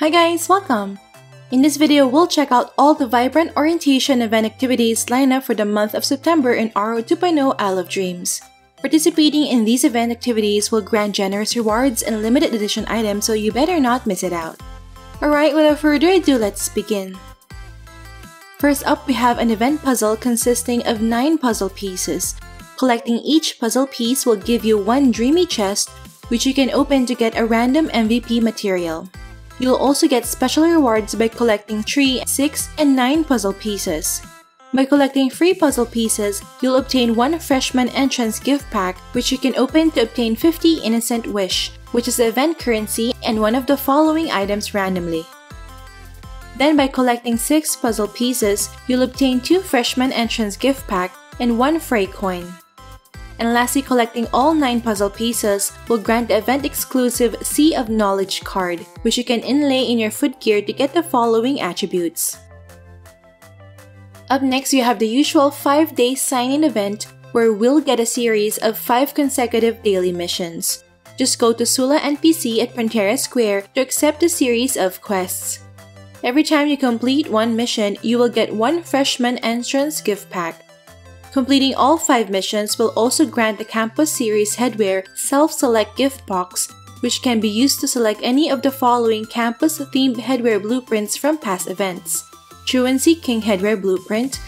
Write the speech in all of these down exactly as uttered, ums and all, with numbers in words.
Hi guys, welcome! In this video, we'll check out all the vibrant orientation event activities lined up for the month of September in R O two point oh Isle of Dreams. Participating in these event activities will grant generous rewards and limited edition items, so you better not miss it out. Alright, without further ado, let's begin. First up, we have an event puzzle consisting of nine puzzle pieces. Collecting each puzzle piece will give you one dreamy chest, which you can open to get a random M V P material. You'll also get special rewards by collecting three, six, and nine puzzle pieces. By collecting free puzzle pieces, you'll obtain one Freshman Entrance Gift Pack, which you can open to obtain fifty Innocent Wish, which is the event currency, and one of the following items randomly. Then by collecting six puzzle pieces, you'll obtain two Freshman Entrance Gift Pack and one Freyr Coin. And lastly, collecting all nine puzzle pieces will grant the event-exclusive Sea of Knowledge card, which you can inlay in your footgear to get the following attributes. Up next, you have the usual five-day sign-in event, where we'll get a series of five consecutive daily missions. Just go to Sula N P C at Prontera Square to accept a series of quests. Every time you complete one mission, you will get one Freshman Entrance Gift Pack. Completing all five missions will also grant the Campus Series Headwear Self-Select Gift Box, which can be used to select any of the following campus-themed headwear blueprints from past events: Truancy King Headwear Blueprint,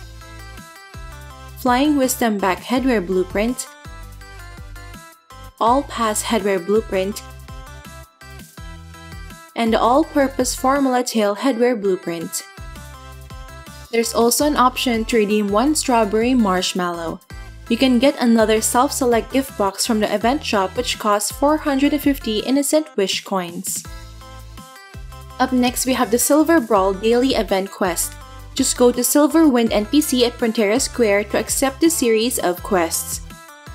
Flying Wisdom Back Headwear Blueprint, All-Pass Headwear Blueprint, and All-Purpose Formula Tail Headwear Blueprint. There's also an option to redeem one strawberry marshmallow. You can get another self-select gift box from the event shop, which costs four hundred fifty Innocent Wish coins. Up next, we have the Silver Brawl Daily Event Quest. Just go to Silverwind N P C at Prontera Square to accept the series of quests.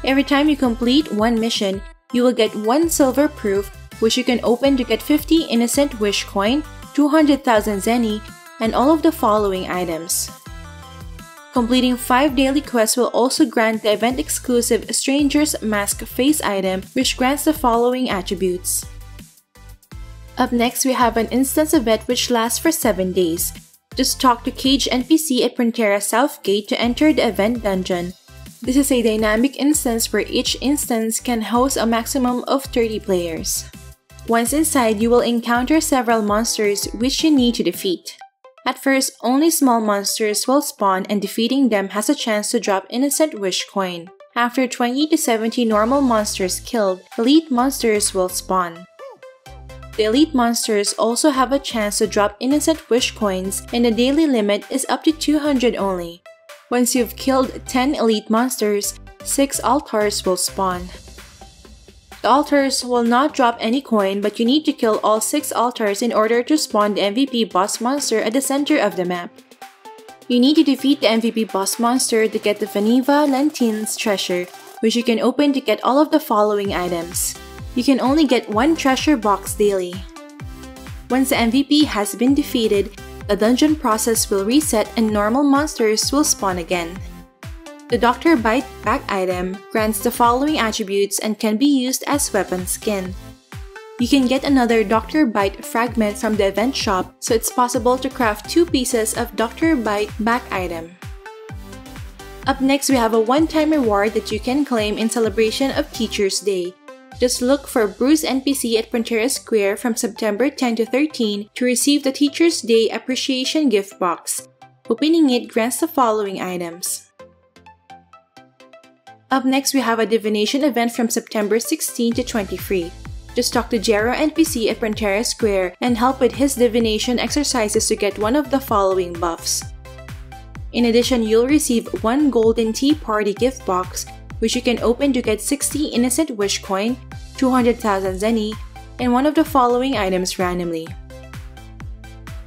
Every time you complete one mission, you will get one silver proof, which you can open to get fifty Innocent Wish coin, two hundred thousand Zenny, and all of the following items. Completing five daily quests will also grant the event-exclusive Stranger's Mask Face item, which grants the following attributes. Up next, we have an instance event which lasts for seven days. Just talk to Cage N P C at Pantera South Gate to enter the event dungeon. This is a dynamic instance where each instance can host a maximum of thirty players. Once inside, you will encounter several monsters which you need to defeat. At first, only small monsters will spawn, and defeating them has a chance to drop Innocent Wish coin. After twenty to seventy normal monsters killed, elite monsters will spawn. The elite monsters also have a chance to drop Innocent Wish coins, and the daily limit is up to two hundred only. Once you've killed ten elite monsters, six altars will spawn. The altars will not drop any coin, but you need to kill all six altars in order to spawn the M V P boss monster at the center of the map. You need to defeat the M V P boss monster to get the Veniva Lentine's treasure, which you can open to get all of the following items. You can only get one treasure box daily. Once the M V P has been defeated, the dungeon process will reset and normal monsters will spawn again. The Doctor Bite Pack item grants the following attributes and can be used as weapon skin. You can get another Doctor Bite fragment from the event shop, so it's possible to craft two pieces of Doctor Bite Back item. Up next, we have a one-time reward that you can claim in celebration of Teacher's Day. Just look for Bruce N P C at Prontera Square from September ten to thirteen to receive the Teacher's Day Appreciation Gift Box. Opening it grants the following items. Up next, we have a divination event from September sixteen to twenty-three. Just talk to Jero N P C at Prontera Square and help with his divination exercises to get one of the following buffs. In addition, you'll receive one Golden Tea Party Gift Box, which you can open to get sixty Innocent Wish coin, two hundred thousand Zenny, and one of the following items randomly.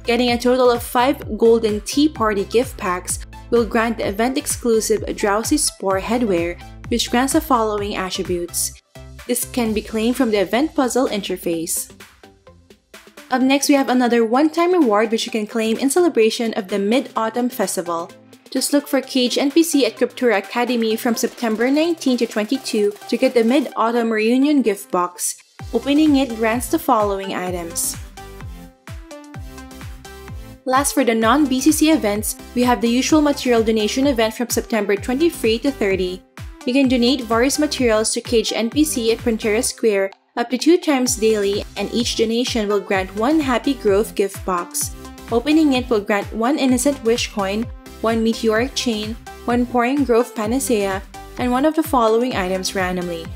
Getting a total of five Golden Tea Party Gift Packs will grant the event-exclusive Drowsy Spore Headwear, which grants the following attributes. This can be claimed from the event puzzle interface. Up next, we have another one-time reward which you can claim in celebration of the Mid-Autumn Festival. Just look for Cage N P C at Cryptura Academy from September nineteen to twenty-two to get the Mid-Autumn Reunion Gift Box. Opening it grants the following items. Last, for the non-B C C events, we have the usual material donation event from September twenty-third to thirtieth. You can donate various materials to Cage N P C at Prontera Square up to two times daily, and each donation will grant one Happy Growth gift box. Opening it will grant one Innocent Wish coin, one Meteoric Chain, one Pouring Growth Panacea, and one of the following items randomly.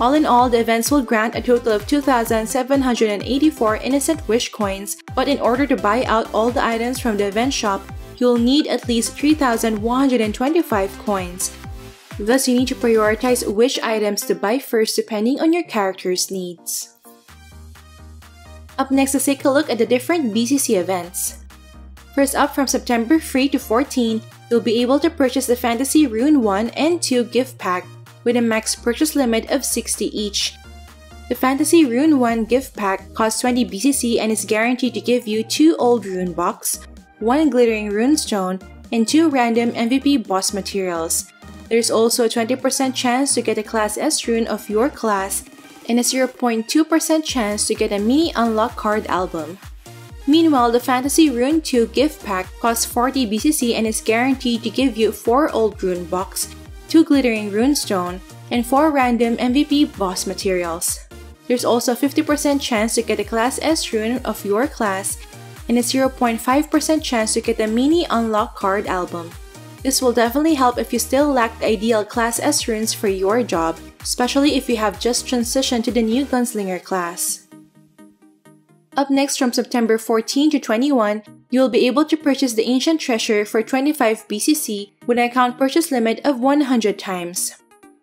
All in all, the events will grant a total of two thousand seven hundred eighty-four Innocent Wish coins, but in order to buy out all the items from the event shop, you'll need at least three thousand one hundred twenty-five coins. Thus, you need to prioritize which items to buy first depending on your character's needs. Up next, let's take a look at the different B C C events. First up, from September third to fourteenth, you'll be able to purchase the Fantasy Rune one and two Gift Pack, with a max purchase limit of sixty each. The Fantasy Rune one Gift Pack costs twenty B C C and is guaranteed to give you two old rune box, one glittering runestone, and two random M V P boss materials. There's also a twenty percent chance to get a Class S rune of your class and a zero point two percent chance to get a mini unlock card album. Meanwhile, the Fantasy Rune two Gift Pack costs forty B C C and is guaranteed to give you four old rune box, two glittering runestone, and four random M V P boss materials. There's also a fifty percent chance to get a Class S rune of your class and a zero point five percent chance to get a mini unlock card album. This will definitely help if you still lack the ideal Class S runes for your job, especially if you have just transitioned to the new Gunslinger class. Up next, from September fourteenth to twenty-first, you'll be able to purchase the Ancient Treasure for twenty-five B C C with an account purchase limit of one hundred times.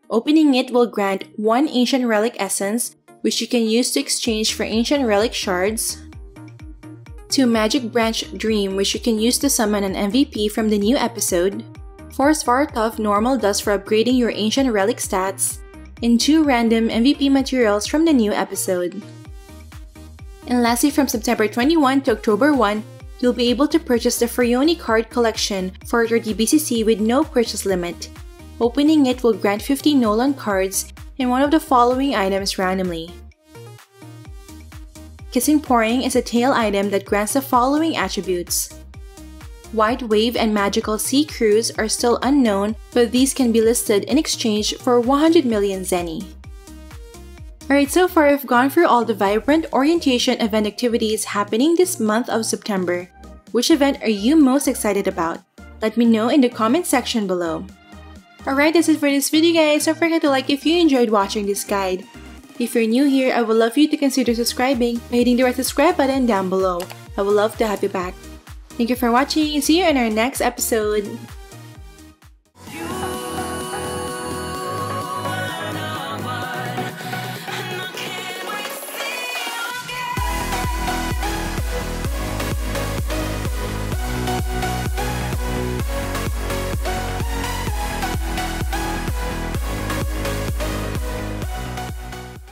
Opening it will grant one Ancient Relic Essence, which you can use to exchange for Ancient Relic Shards, two Magic Branch Dream, which you can use to summon an M V P from the new episode, four Svartov Normal Dust for upgrading your Ancient Relic stats, and two random M V P materials from the new episode. And lastly, from September twenty-first to October first, you'll be able to purchase the Freyr card collection for thirty B C C with no purchase limit. Opening it will grant fifty Nolan cards and one of the following items randomly. Kissing Pouring is a tail item that grants the following attributes. Wide Wave and Magical Sea Cruise are still unknown, but these can be listed in exchange for one hundred million Zenny. Alright, so far I've gone through all the vibrant orientation event activities happening this month of September. Which event are you most excited about? Let me know in the comment section below. Alright, that's it for this video, guys. Don't forget to like if you enjoyed watching this guide. If you're new here, I would love for you to consider subscribing by hitting the red subscribe button down below. I would love to have you back. Thank you for watching and see you in our next episode.